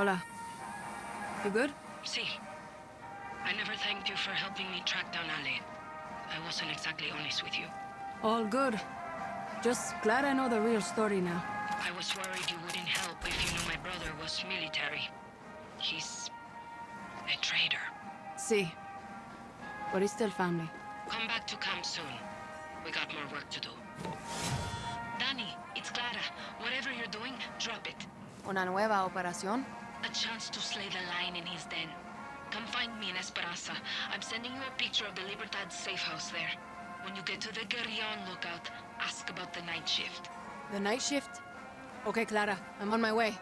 Hola. You good? Sí. I never thanked you for helping me track down Ale. I wasn't exactly honest with you. All good. Just glad I know the real story now. I was worried you wouldn't help if you knew my brother was military. He's a traitor. Sí. But he's still family. Come back to camp soon. We got more work to do. Dani, it's Clara. Whatever you're doing, drop it. Una nueva operación? A chance to slay the lion in his den. Come find me in Esperanza. I'm sending you a picture of the Libertad safe house there. When you get to the Guerrillon lookout, ask about the night shift. The night shift? Okay, Clara. I'm on my way.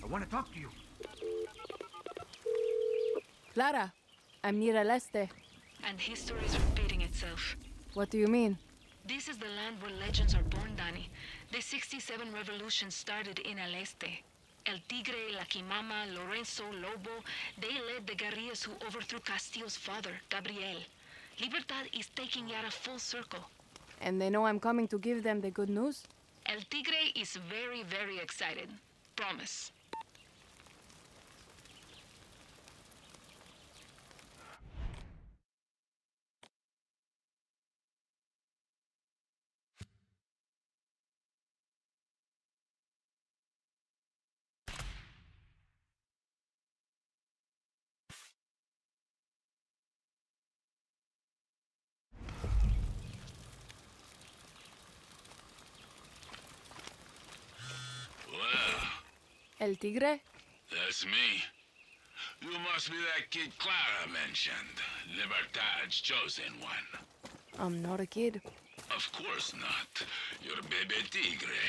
I want to talk to you. Clara, I'm near El Este. And history is repeating itself. What do you mean? This is the land where legends are born, Dani. The 67 revolution started in El Este. El Tigre, La Quimama, Lorenzo, Lobo, they led the guerrillas who overthrew Castillo's father, Gabriel. Libertad is taking Yara full circle. And they know I'm coming to give them the good news? El Tigre is very, very excited. Promise. El Tigre? That's me. You must be that kid Clara mentioned, Libertad's chosen one. I'm not a kid. Of course not. You're baby Tigre.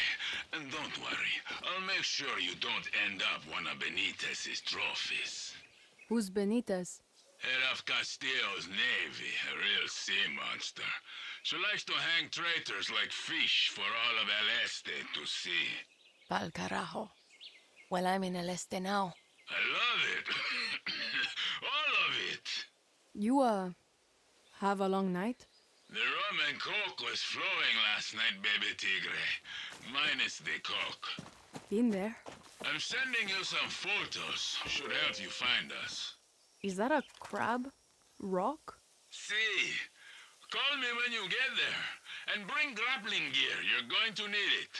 And don't worry, I'll make sure you don't end up one of Benitez's trophies. Who's Benitez? Head of Castillo's navy, a real sea monster. She likes to hang traitors like fish for all of El Este to see. Pal carajo. Well, I'm in El Este now. I love it. All of it. You, have a long night? The rum and coke was flowing last night, baby Tigre. Minus the coke. Been there. I'm sending you some photos. Should help you find us. Is that a crab? Rock? See. Call me when you get there. And bring grappling gear. You're going to need it.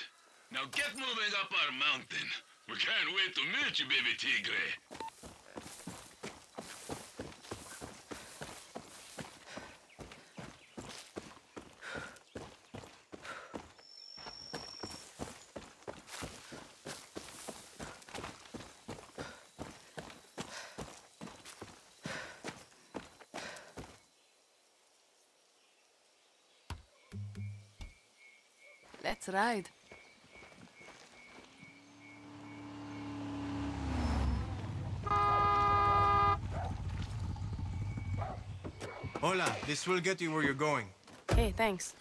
Now get moving up our mountain. We can't wait to meet you, baby Tigre. Let's ride. Hola, this will get you where you're going. Hey, thanks.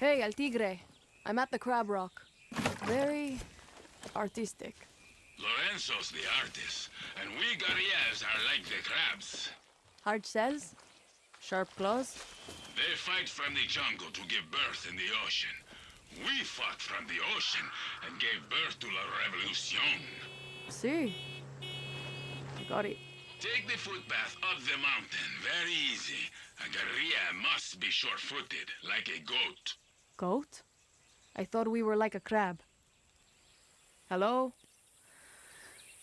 Hey, El Tigre. I'm at the Crab Rock. Very artistic. Lorenzo's the artist, and we guerrillas are like the crabs. Hard shells, sharp claws. They fight from the jungle to give birth in the ocean. We fought from the ocean and gave birth to la revolution. See? I got it. Take the footpath up the mountain. Very easy. A guerrilla must be short-footed, like a goat. Goat? I thought we were like a crab. Hello?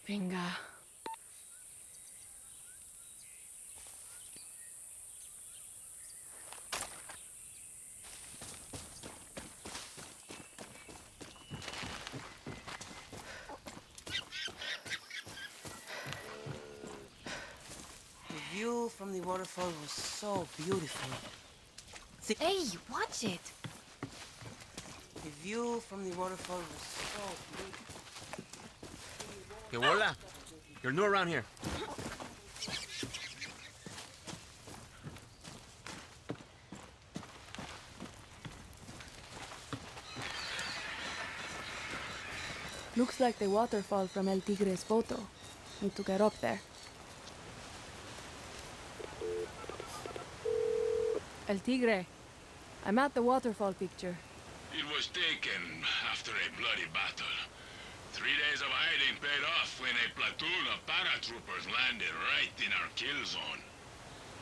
Pinga. The view from the waterfall was so beautiful. Hey, watch it! The view from the waterfall was so beautiful. Que hola! You're new around here. Looks like the waterfall from El Tigre's photo. Need to get up there. El Tigre, I'm at the waterfall picture. It was taken after a bloody battle. 3 days of hiding paid off when a platoon of paratroopers landed right in our kill zone.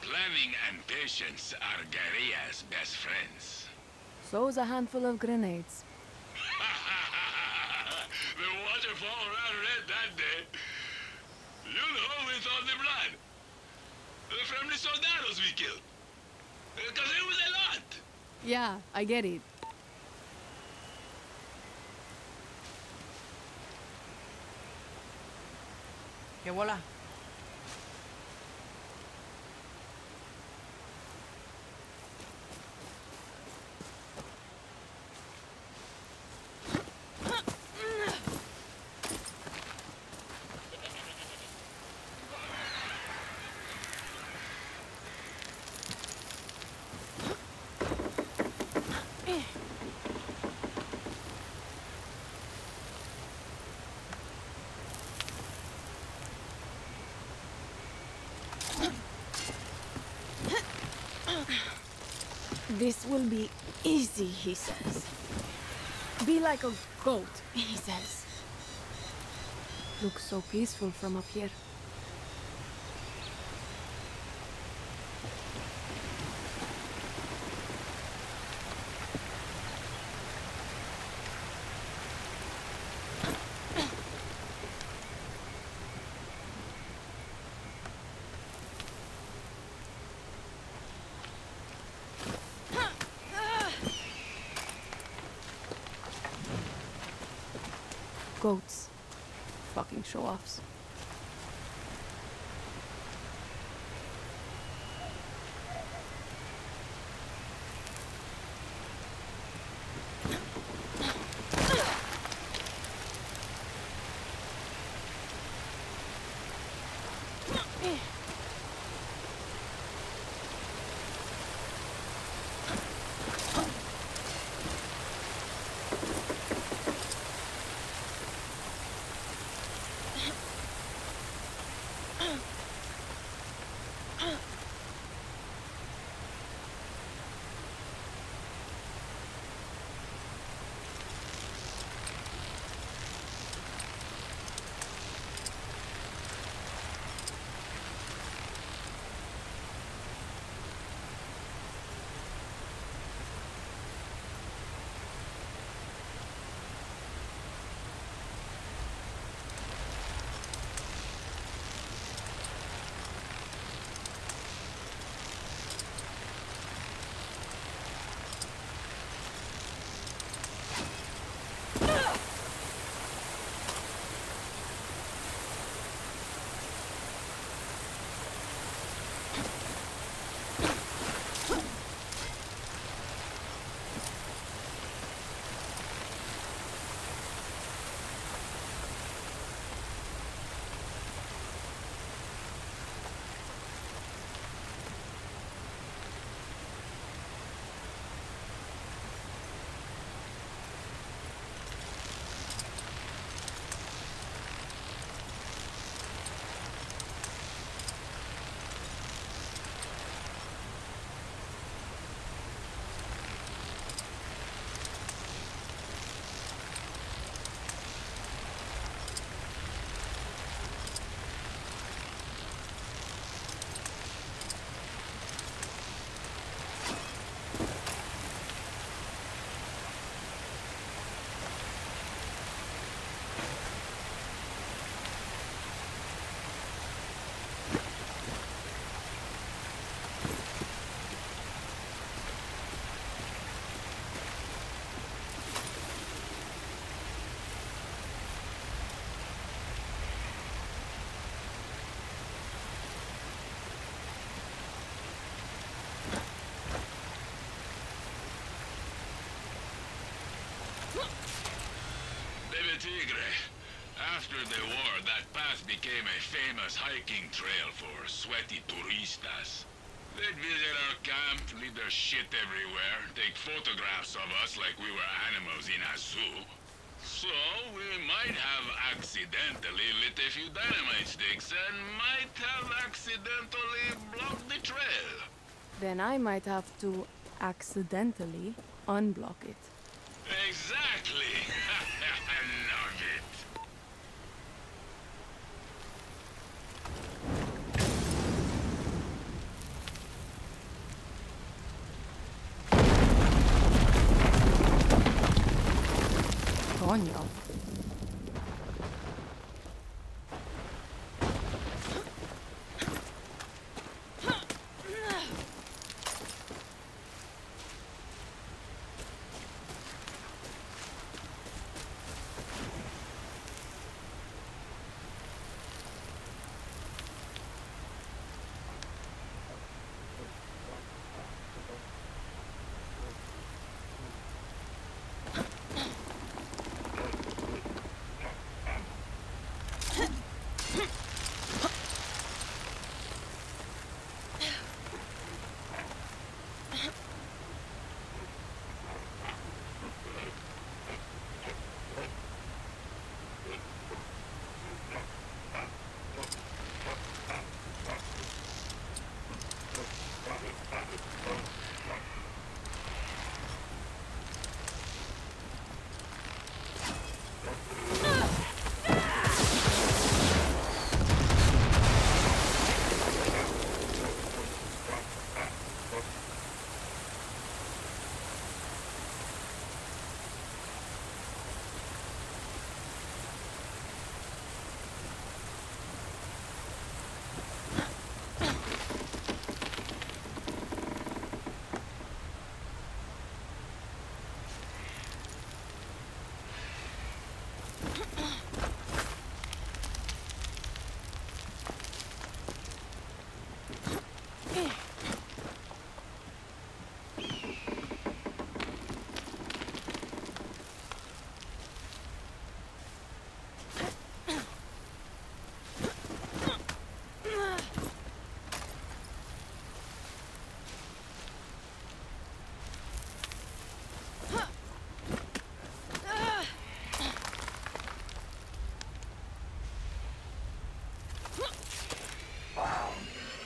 Planning and patience are guerrilla's best friends. So's a handful of grenades. The waterfall ran red that day. You know, with all the blood. From the soldados we killed. Because it was a lot! Yeah, I get it. Que voila! This will be easy, he says. Be like a goat, he says. Looks so peaceful from up here. Goats. Fucking show-offs. Tigre. After the war, that pass became a famous hiking trail for sweaty turistas. They'd visit our camp, leave their shit everywhere, take photographs of us like we were animals in a zoo. So, we might have accidentally lit a few dynamite sticks and might have accidentally blocked the trail. Then I might have to accidentally unblock it. Exactly! Coño.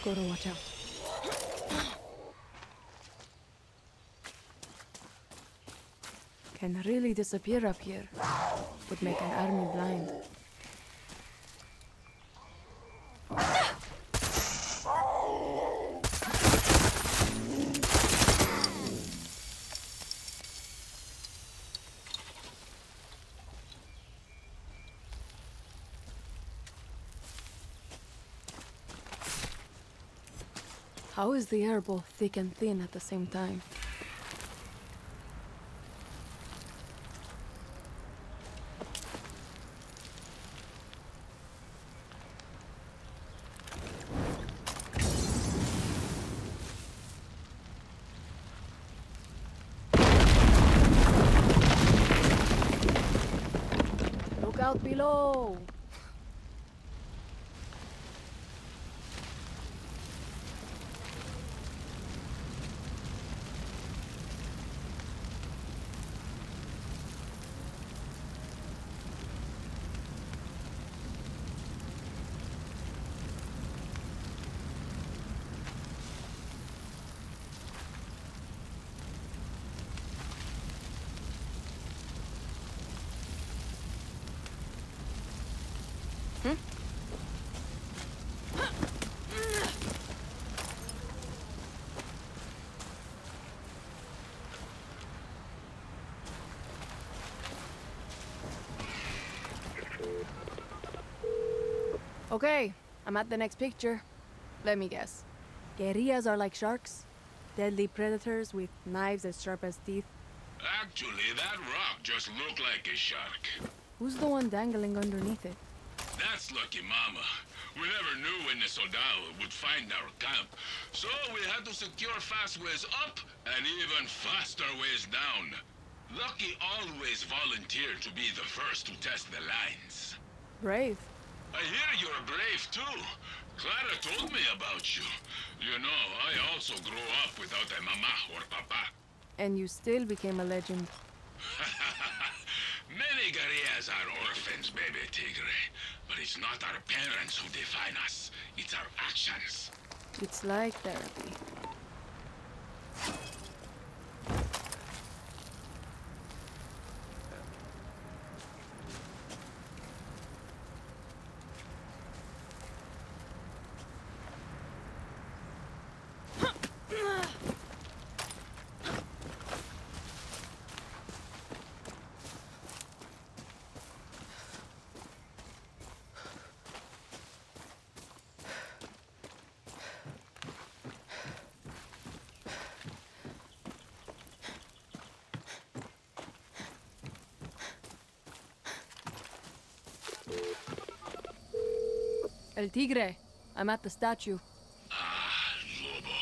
Gotta watch out. Can really disappear up here. Would make an army blind. How is the air both thick and thin at the same time? Look out below! Okay, I'm at the next picture. Let me guess. Guerrillas are like sharks? Deadly predators with knives as sharp as teeth? Actually, that rock just looked like a shark. Who's the one dangling underneath it? That's La Quimama. We never knew when the soldado would find our camp. So we had to secure fast ways up and even faster ways down. Lucky always volunteered to be the first to test the lines. Brave. I hear you're brave, too. Clara told me about you. You know, I also grew up without a mama or papa. And you still became a legend. Many guerrillas are orphans, baby Tigre. But it's not our parents who define us. It's our actions. It's like therapy. El Tigre, I'm at the statue. Ah, Lobo.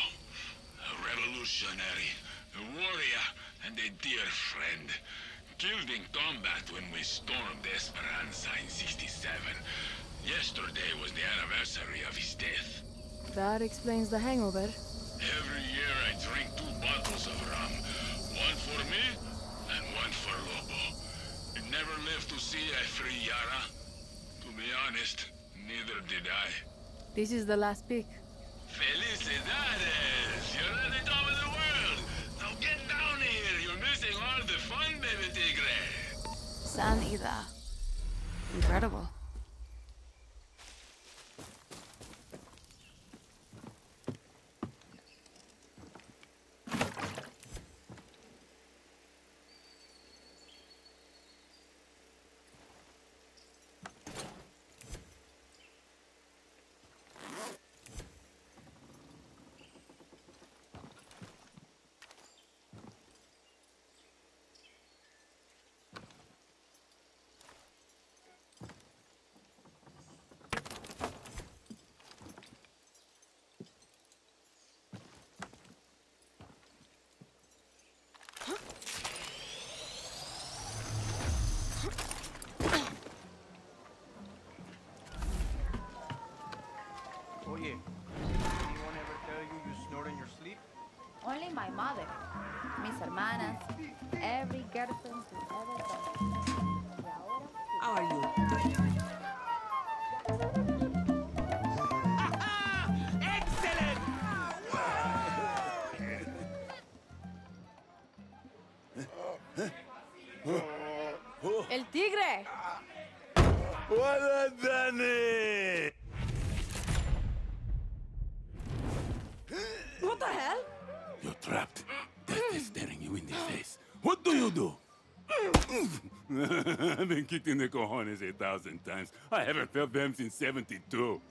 A revolutionary, a warrior, and a dear friend. Killed in combat when we stormed Esperanza in 67. Yesterday was the anniversary of his death. That explains the hangover. Every year I drink 2 bottles of rum. One for me, and one for Lobo. It never lived to see I free Yara. To be honest, neither did I. This is the last pick. Felicidades! You're at the top of the world! Now get down here! You're missing all the fun, baby Tigre! Sanida. Incredible. mother, mis hermanas, every girlfriend who ever done. How are you? Excellent! El Tigre! ¡Hola, Dani! What the hell? You're trapped. Death is staring you in the face. What do you do? I've been kicked in the cojones 1,000 times. I haven't felt them since 72.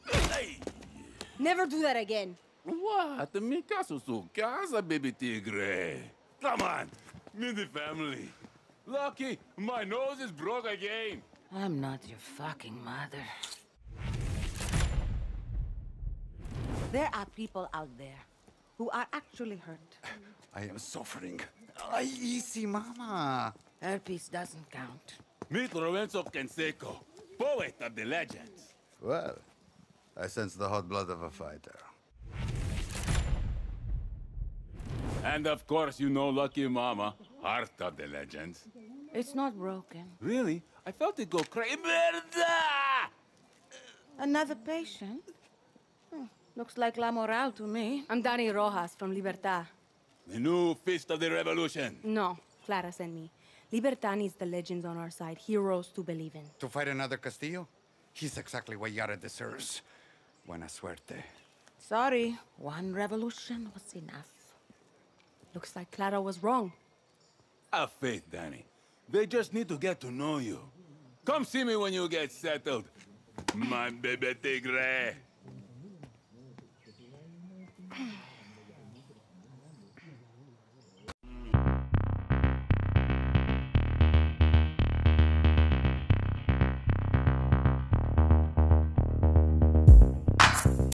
Never do that again. What? Mi casa su casa, baby Tigre. Come on. Meet the family. Lucky, my nose is broke again. I'm not your fucking mother. There are people out there who are actually hurt. I am suffering. Easy, mama. Herpes doesn't count. Meet Lorenzo Canseco, poet of the legends. Well, I sense the hot blood of a fighter. And of course, you know La Quimama, heart of the legends. It's not broken. Really? I felt it go crazy. Merda! Another patient? Looks like La Moral to me. I'm Dani Rojas from Libertad. The new fist of the revolution. No, Clara sent me. Libertad needs the legends on our side, heroes to believe in. To fight another Castillo? He's exactly what Yara deserves. Buena suerte. Sorry, one revolution was enough. Looks like Clara was wrong. Have faith, Dani. They just need to get to know you. Come see me when you get settled, my baby Tigre.